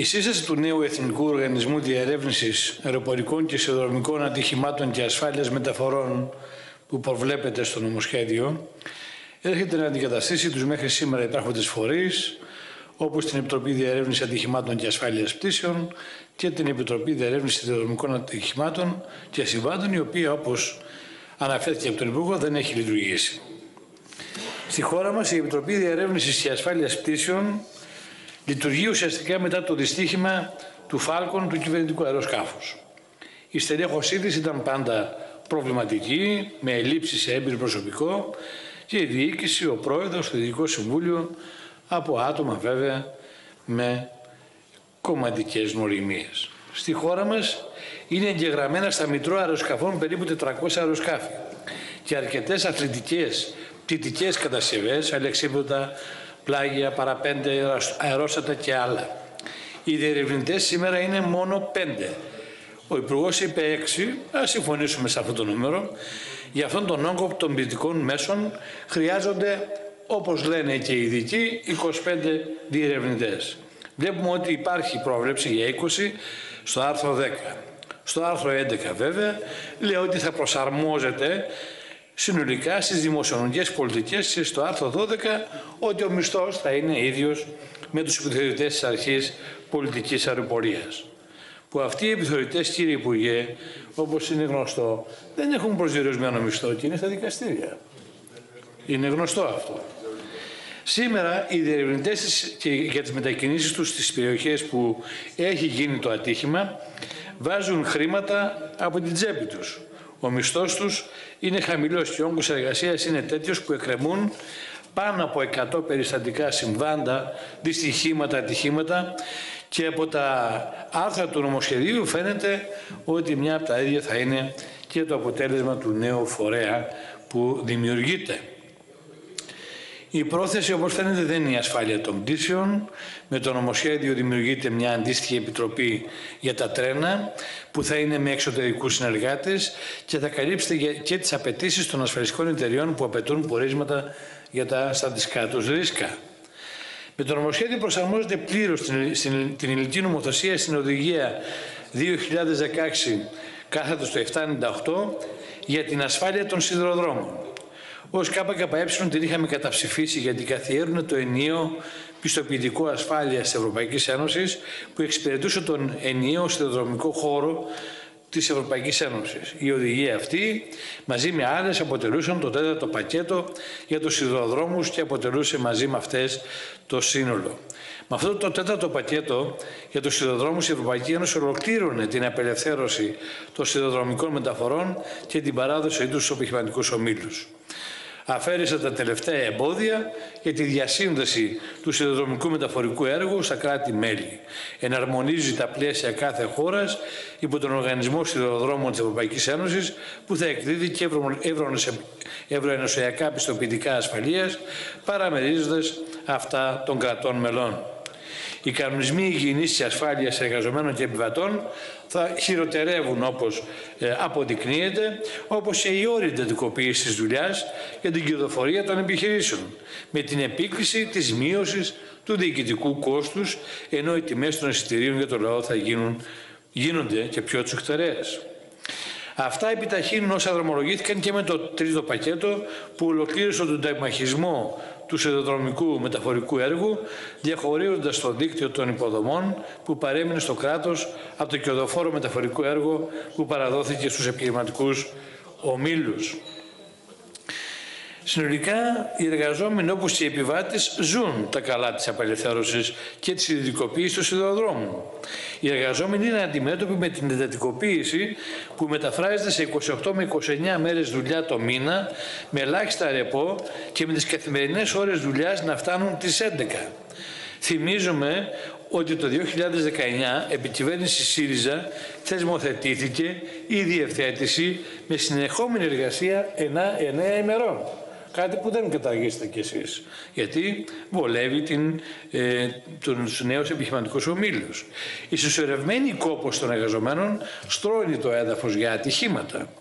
Η σύσταση του νέου Εθνικού Οργανισμού Διερεύνησης Αεροπορικών και Σιδηροδρομικών Ατυχημάτων και Ασφάλειας Μεταφορών που προβλέπεται στο νομοσχέδιο έρχεται να αντικαταστήσει τους μέχρι σήμερα υπάρχοντες φορείς, όπως την Επιτροπή Διερεύνησης Ατυχημάτων και Ασφάλειας Πτήσεων και την Επιτροπή Διερεύνησης Σιδηροδρομικών Ατυχημάτων και Συμβάντων, η οποία, όπως αναφέρθηκε από τον Υπουργό, δεν έχει λειτουργήσει. Στη χώρα μας, η Επιτροπή Διερεύνησης και Ασφάλειας Πτήσεων λειτουργεί ουσιαστικά μετά το δυστύχημα του Φάλκον του κυβερνητικού αεροσκάφους. Η στελέχωσή της ήταν πάντα προβληματική, με ελλείψεις σε έμπειρο προσωπικό και η διοίκηση, ο πρόεδρος, το Διοικητικό Συμβούλιο, από άτομα βέβαια με κομματικές νοημίες. Στη χώρα μας είναι εγγεγραμμένα στα μητρώα αεροσκαφών περίπου 400 αεροσκάφη και αρκετές αθλητικές, πτυτικές κατασκευές, αλεξίπτωτα, πλάγια, παραπέντε, αερόστατα και άλλα. Οι διερευνητές σήμερα είναι μόνο 5. Ο Υπουργός είπε 6, ας συμφωνήσουμε σε αυτό το νούμερο. Για αυτόν τον όγκο των ποιητικών μέσων χρειάζονται, όπως λένε και οι ειδικοί, 25 διερευνητές. Βλέπουμε ότι υπάρχει πρόβλεψη για 20 στο άρθρο 10. Στο άρθρο 11 βέβαια λέει ότι θα προσαρμόζεται συνολικά στις δημοσιονομικές πολιτικές και στο άρθρο 12 ότι ο μισθός θα είναι ίδιος με τους επιθεωρητές της αρχής πολιτικής αεροπορίας. Που αυτοί οι επιθεωρητές, κύριε Υπουργέ, όπως είναι γνωστό, δεν έχουν προσδιορισμένο μισθό και είναι στα δικαστήρια. Είναι γνωστό αυτό. Σήμερα οι διερευνητές για τις μετακινήσεις τους στις περιοχές που έχει γίνει το ατύχημα βάζουν χρήματα από την τσέπη τους. Ο μισθός τους είναι χαμηλός και ο όγκος εργασίας είναι τέτοιος που εκκρεμούν πάνω από 100 περιστατικά συμβάντα, δυστυχήματα, ατυχήματα και από τα άρθρα του νομοσχεδίου φαίνεται ότι μια από τα ίδια θα είναι και το αποτέλεσμα του νέου φορέα που δημιουργείται. Η πρόθεση, όπως φαίνεται, δεν είναι η ασφάλεια των πτήσεων. Με το νομοσχέδιο δημιουργείται μια αντίστοιχη επιτροπή για τα τρένα που θα είναι με εξωτερικούς συνεργάτες και θα καλύψει και τις απαιτήσεις των ασφαλιστικών εταιριών που απαιτούν πορίσματα για τα στατιστικά τους ρίσκα. Με το νομοσχέδιο προσαρμόζεται πλήρως την ελληνική νομοθεσία στην οδηγία 2016/798 για την ασφάλεια των σιδηροδρόμων. Ως ΚΚΕ την είχαμε καταψηφίσει γιατί καθιέρουν το ενιαίο πιστοποιητικό ασφάλειας της Ευρωπαϊκής Ένωσης που εξυπηρετούσε τον ενιαίο σιδηροδρομικό χώρο της Ευρωπαϊκής Ένωσης. Η οδηγία αυτή μαζί με άλλες αποτελούσαν το 4ο πακέτο για τους σιδηροδρόμους και αποτελούσε μαζί με αυτές το σύνολο. Με αυτό το 4ο πακέτο για τους σιδηροδρόμους η Ευρωπαϊκή Ένωση ολοκλήρωνε την απελευθέρωση των σιδηροδρομικών μεταφορών και την παράδοση τους στους επιχειρηματικούς ομίλους. Αφαίρεσε τα τελευταία εμπόδια για τη διασύνδεση του σιδηροδρομικού μεταφορικού έργου στα κράτη-μέλη. Εναρμονίζει τα πλαίσια κάθε χώρας υπό τον Οργανισμό Σιδηροδρόμων της Ευρωπαϊκής Ένωσης που θα εκδίδει και ευρωενωσιακά πιστοποιητικά ασφαλείας παραμερίζοντας αυτά των κρατών μελών. Οι κανονισμοί υγιεινής και ασφάλειας εργαζομένων και επιβατών θα χειροτερεύουν όπως αποδεικνύεται, όπως και οι όροι εντατικοποίησης της δουλειάς και την κερδοφορία των επιχειρήσεων, με την επίκληση της μείωσης του διοικητικού κόστους, ενώ οι τιμές των εισιτηρίων για το λαό θα γίνονται και πιο τσουχτερές. Αυτά επιταχύνουν όσα δρομολογήθηκαν και με το 3ο πακέτο που ολοκλήρωσε τον τεμαχισμό του σιδηροδρομικού μεταφορικού έργου, διαχωρίζοντας το δίκτυο των υποδομών που παρέμεινε στο κράτος από το κερδοφόρο μεταφορικό έργο που παραδόθηκε στους επιχειρηματικούς ομίλους. Συνολικά, οι εργαζόμενοι όπως και οι επιβάτες ζουν τα καλά της απελευθέρωσης και της ιδιωτικοποίησης των σιδηροδρόμων. Οι εργαζόμενοι είναι αντιμέτωποι με την εντατικοποίηση που μεταφράζεται σε 28 με 29 μέρες δουλειά το μήνα, με ελάχιστα ρεπό και με τις καθημερινές ώρες δουλειάς να φτάνουν τις 11. Θυμίζουμε ότι το 2019 επί κυβέρνηση ΣΥΡΙΖΑ θεσμοθετήθηκε η διευθέτηση με συνεχόμενη εργασία 9 ημερών. Κάτι που δεν καταργήσετε κι εσείς, γιατί βολεύει τους νέους επιχειρηματικούς ομίλους. Η συσσωρευμένη κόπος των εργαζομένων στρώνει το έδαφος για ατυχήματα.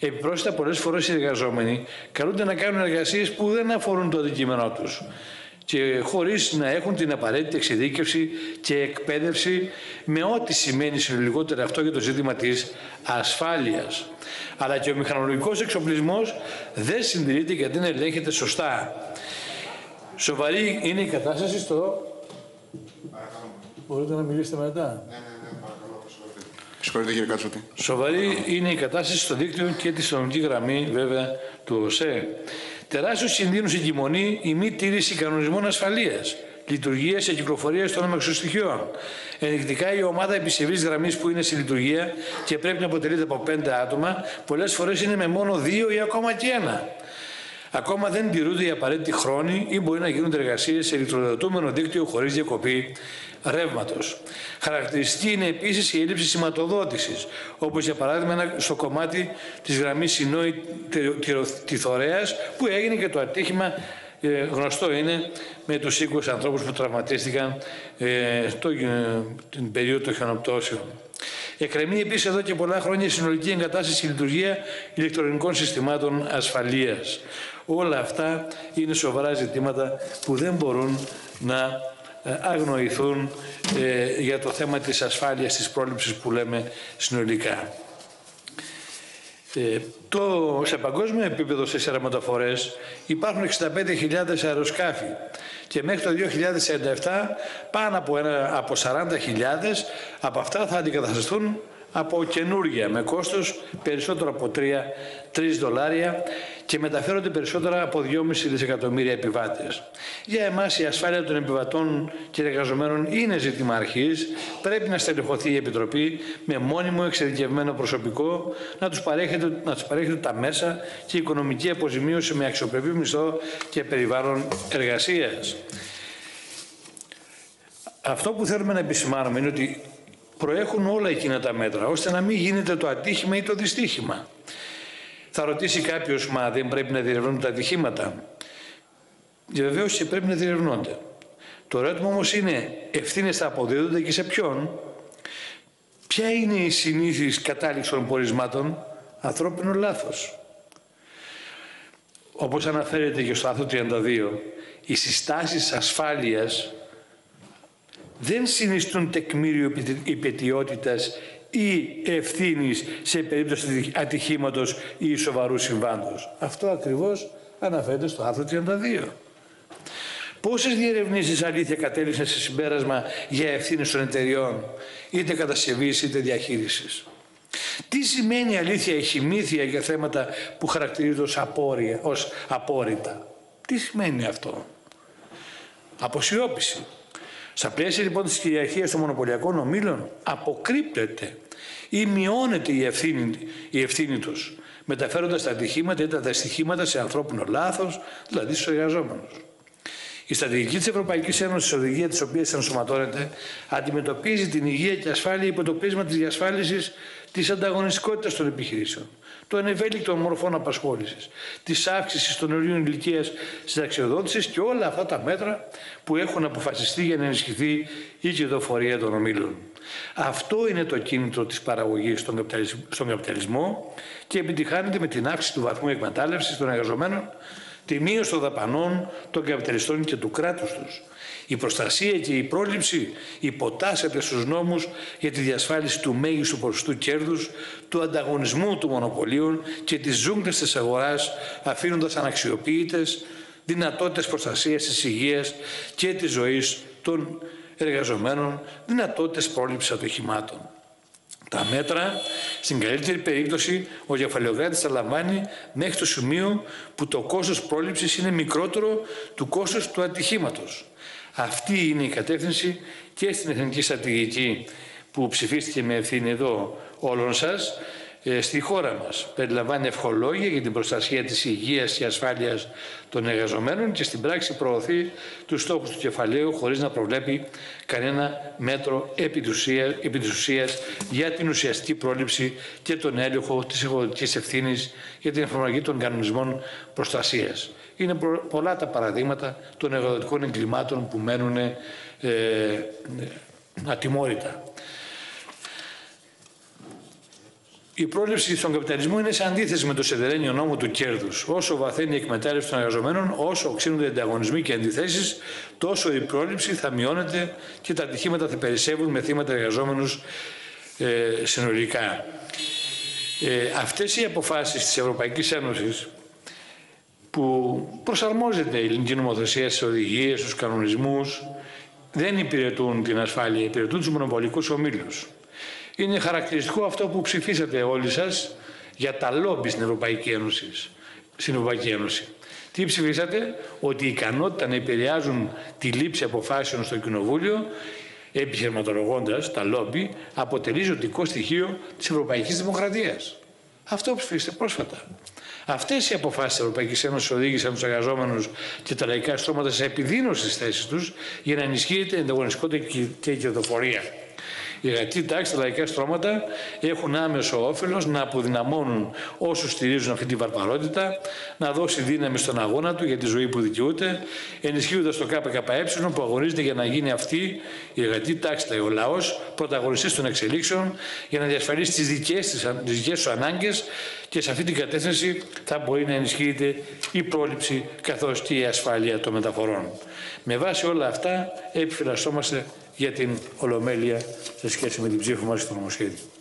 Επιπρόσθετα, πολλές φορές οι εργαζόμενοι καλούνται να κάνουν εργασίες που δεν αφορούν το αντικείμενό τους. και χωρίς να έχουν την απαραίτητη εξειδίκευση και εκπαίδευση με ό,τι σημαίνει συνολικότερα αυτό για το ζήτημα της ασφάλειας. Αλλά και ο μηχανολογικός εξοπλισμός δεν συντηρείται και δεν ελέγχεται σωστά. Σοβαρή είναι η κατάσταση στο... Παρακαλώ. Μπορείτε να μιλήσετε μετά. Ναι, παρακαλώ. Συγχωρείτε κύριε Κατσώτη. Σοβαρή είναι η κατάσταση στο δίκτυο και τη συνολική γραμμή βέβαια του ΟΣΕ. Τεράστιους κινδύνους εγκυμονεί η μη τήρηση κανονισμών ασφαλείας, λειτουργίας και κυκλοφορίας των αμαξοστοιχείων. Ενδεικτικά, η ομάδα επισεβής γραμμής που είναι στη λειτουργία και πρέπει να αποτελείται από 5 άτομα, πολλές φορές είναι με μόνο 2 ή ακόμα και 1. Ακόμα δεν τηρούνται οι απαραίτητοι χρόνοι ή μπορεί να γίνονται εργασίες σε ηλεκτροδοτούμενο δίκτυο χωρίς διακοπή ρεύματος. Χαρακτηριστική είναι επίσης η έλλειψη σηματοδότησης, όπως για παράδειγμα στο κομμάτι της γραμμής Σινόη Τυθωρέας, που έγινε και το ατύχημα γνωστό είναι με τους 20 ανθρώπους που τραυματίστηκαν την περίοδο των χιονοπτώσεων. Εκκρεμεί επίσης εδώ και πολλά χρόνια η συνολική εγκατάσταση και λειτουργία ηλεκτρονικών συστημάτων ασφαλείας. Όλα αυτά είναι σοβαρά ζητήματα που δεν μπορούν να αγνοηθούν για το θέμα της ασφάλειας, της πρόληψης που λέμε συνολικά. Σε παγκόσμιο επίπεδο στις αερομεταφορές υπάρχουν 65.000 αεροσκάφη και μέχρι το 2047 πάνω από 40.000 από αυτά θα αντικατασταθούν από καινούργια με κόστος περισσότερο από $3 και μεταφέρονται περισσότερα από 2,5 δισεκατομμύρια επιβάτες. Για εμάς η ασφάλεια των επιβατών και εργαζομένων είναι ζήτημα αρχής. Πρέπει να στελεχωθεί η Επιτροπή με μόνιμο εξειδικευμένο προσωπικό, να τους παρέχεται τα μέσα και η οικονομική αποζημίωση με αξιοπρεπή μισθό και περιβάλλον εργασίας. Αυτό που θέλουμε να επισημάνουμε είναι ότι προέχουν όλα εκείνα τα μέτρα, ώστε να μην γίνεται το ατύχημα ή το δυστύχημα. Θα ρωτήσει κάποιος, μα δεν πρέπει να διερευνούνται τα ατυχήματα? Βεβαίως και πρέπει να διερευνούνται. Το ερώτημα όμως είναι, ευθύνες θα αποδίδονται και σε ποιον? Ποια είναι η συνήθις κατάληξη των πορισμάτων? Ανθρώπινο λάθος. Όπως αναφέρεται και στο άρθρο 32, οι συστάσεις ασφάλειας δεν συνιστούν τεκμήριο υπαιτιότητας ή ευθύνης σε περίπτωση ατυχήματος ή σοβαρού συμβάντος. Αυτό ακριβώς αναφέρεται στο άρθρο 32. Πόσες διερευνήσεις αλήθεια κατέληξαν σε συμπέρασμα για ευθύνες των εταιριών, είτε κατασκευής είτε διαχείρισης? Τι σημαίνει αλήθεια η χημήθεια για θέματα που χαρακτηρίζονται ως απόρριτα? Τι σημαίνει αυτό? Αποσιώπηση. Στα πλαίσια λοιπόν της κυριαρχίας των μονοπωλιακών ομίλων αποκρύπτεται ή μειώνεται η ευθύνη τους, μεταφέροντας τα ατυχήματα ή τα δυστυχήματα σε ανθρώπινο λάθος, δηλαδή στους εργαζόμενους. Η στρατηγική της Ευρωπαϊκής Ένωσης, η οδηγία της οποίας ενσωματώνεται, αντιμετωπίζει την υγεία και ασφάλεια υπό το πρίσμα της διασφάλισης της ανταγωνιστικότητας των επιχειρήσεων, των ευέλικτων μορφών απασχόλησης, της αύξησης των ορίων ηλικίας συνταξιοδότησης και όλα αυτά τα μέτρα που έχουν αποφασιστεί για να ενισχυθεί η κερδοφορία των ομίλων. Αυτό είναι το κίνητρο της παραγωγής στον καπιταλισμό και επιτυχάνεται με την αύξηση του βαθμού εκμετάλλευσης των εργαζομένων, τη μείωση των δαπανών των καπιταλιστών και του κράτους τους. Η προστασία και η πρόληψη υποτάσσεται στους νόμους για τη διασφάλιση του μέγιστου ποσοστού κέρδους, του ανταγωνισμού του μονοπωλίων και της ζούγκλας της αγοράς, αφήνοντας αναξιοποιητές δυνατότητες προστασίας της υγείας και της ζωής των εργαζομένων, δυνατότητες πρόληψης ατυχημάτων. Τα μέτρα, στην καλύτερη περίπτωση, ο κεφαλαιοκράτης τα λαμβάνει μέχρι το σημείο που το κόστος πρόληψης είναι μικρότερο του κόστους του ατυχήματος. Αυτή είναι η κατεύθυνση και στην Εθνική Στρατηγική που ψηφίστηκε με ευθύνη εδώ όλων σας στη χώρα μας. Περιλαμβάνει ευχολόγια για την προστασία της υγείας και ασφάλειας των εργαζομένων και στην πράξη προωθεί τους στόχους του κεφαλαίου χωρίς να προβλέπει κανένα μέτρο επί της ουσίας για την ουσιαστική πρόληψη και τον έλεγχο της εγωδικής ευθύνης για την εφαρμογή των κανονισμών προστασίας. Είναι πολλά τα παραδείγματα των εργοδοτικών εγκλημάτων που μένουν ατιμόρυτα. Η πρόληψη στον καπιταλισμό είναι σε αντίθεση με το σιδερένιο νόμο του κέρδους. Όσο βαθαίνει η εκμετάλλευση των εργαζομένων, όσο οξύνονται οι ανταγωνισμοί και αντιθέσεις, τόσο η πρόληψη θα μειώνεται και τα ατυχήματα θα περισσεύουν με θύματα εργαζόμενους συνολικά. Αυτές οι αποφάσεις της Ευρωπαϊκής Ένωσης, που προσαρμόζεται η ελληνική νομοθεσία στις οδηγίες, στους κανονισμούς, δεν υπηρετούν την ασφάλεια, υπηρετούν τους μονοπωλικούς ομίλους. Είναι χαρακτηριστικό αυτό που ψηφίσατε όλοι σας για τα λόμπι στην Ευρωπαϊκή Ένωση. Τι ψηφίσατε? Ότι η ικανότητα να επηρεάζουν τη λήψη αποφάσεων στο Κοινοβούλιο, επιχειρηματολογώντας τα λόμπι, αποτελεί ζωτικό στοιχείο της Ευρωπαϊκής Δημοκρατίας. Αυτό ψηφίσατε πρόσφατα. Αυτές οι αποφάσεις της Ευρωπαϊκής Ένωσης οδήγησαν τους εργαζόμενους και τα λαϊκά στρώματα σε επιδείνωση της θέσης τους για να ενισχύεται η ανταγωνιστικότητα και η κερδοφορία. Η εργατική τάξη, τα λαϊκά στρώματα έχουν άμεσο όφελος να αποδυναμώνουν όσους στηρίζουν αυτή τη βαρβαρότητα, να δώσει δύναμη στον αγώνα του για τη ζωή που δικαιούται, ενισχύοντας το ΚΚΕ που αγωνίζεται για να γίνει αυτή η εργατική τάξη, ο λαός, πρωταγωνιστής των εξελίξεων, για να διασφαλίσει τις δικές του ανάγκες, και σε αυτή την κατεύθυνση θα μπορεί να ενισχύεται η πρόληψη καθώς και η ασφάλεια των μεταφορών. Με βάση όλα αυτά, επιφυλασσόμαστε για την Ολομέλεια σε σχέση με την ψήφο μας στο νομοσχέδιο.